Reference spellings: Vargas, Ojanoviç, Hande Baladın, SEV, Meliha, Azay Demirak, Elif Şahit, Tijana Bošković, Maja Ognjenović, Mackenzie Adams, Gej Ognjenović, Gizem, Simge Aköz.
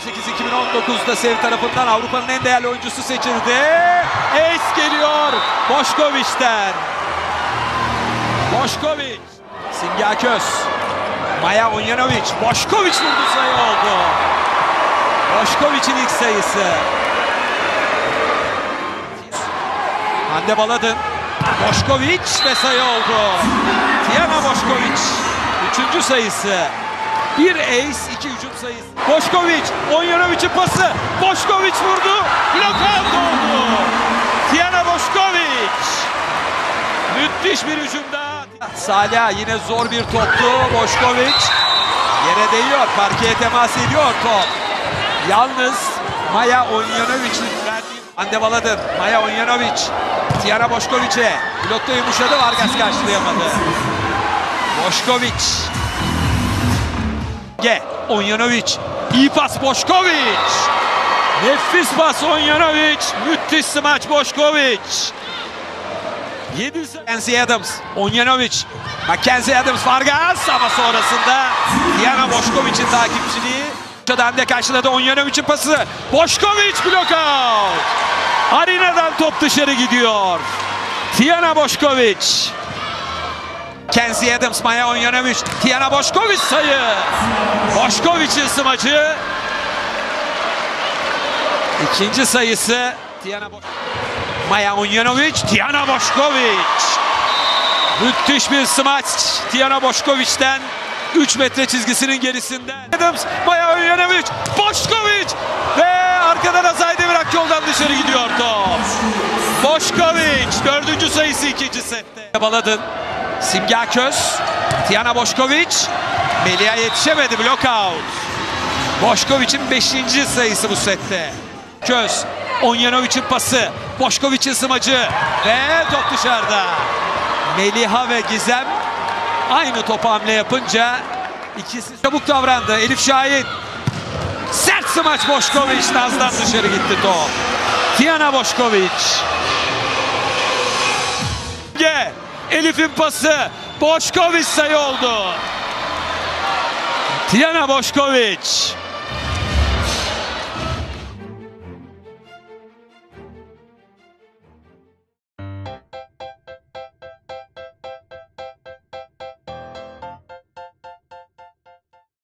2018-2019'da SEV tarafından Avrupa'nın en değerli oyuncusu seçildi. Es geliyor Bošković'ten. Bošković. Simge Aköz. Maja Ognjenović. Bošković vurdu, sayı oldu. Bošković'in ilk sayısı. Hande Baladın. Bošković ve sayı oldu. Tijana Bošković. Üçüncü sayısı. Bir ace, iki hücum sayısı. Bošković, Ojanoviç'in pası. Bošković vurdu. Blokout oldu. Tijana Bošković. Müthiş bir hücumda. Salih, yine zor bir toptu. Bošković yere değiyor. Parkeye temas ediyor top. Yalnız Maya Ognjenović'in verdiği. Hande Baladın, Maja Ognjenović. Tijana Bošković'e. Blokta yumuşadı. Vargas karşılayamadı. Bošković. Gej Ognjenović, iyi pas Bošković, nefis pas Ognjenović, müthiş smaç Bošković. Mackenzie Adams, Ognjenović, Mackenzie Adams, Vargas ama sonrasında Tijana Bošković'in takipçiliği. Hande karşıladı, Ognjenović'in pası, Bošković blokout. Arenadan top dışarı gidiyor. Tijana Bošković. Mackenzie Adams, Maja Ognjenović, Tijana Bošković sayı. Bošković'in smacı. İkinci sayısı. Maja Ognjenović, Tijana Bošković. Müthiş bir smaç Tijana Bošković'ten. 3 metre çizgisinin gerisinden. Adams, Maja Ognjenović, Bošković ve arkadan Azay Demirak yoldan dışarı gidiyor top. Bošković, 4. sayısı 2. sette. Baladın. Simge Aköz, Tijana Bošković, Meliha yetişemedi, blokout. Bošković'in 5. sayısı bu sette. Köz, Ognjenović'in pası, Bošković'in smacı ve top dışarıda. Meliha ve Gizem aynı topa hamle yapınca ikisi çabuk davrandı. Elif Şahit, sert smaç Bošković, nazdan dışarı gitti top. Tijana Bošković. Elif'in pası, Bošković sayı oldu. Tijana Bošković.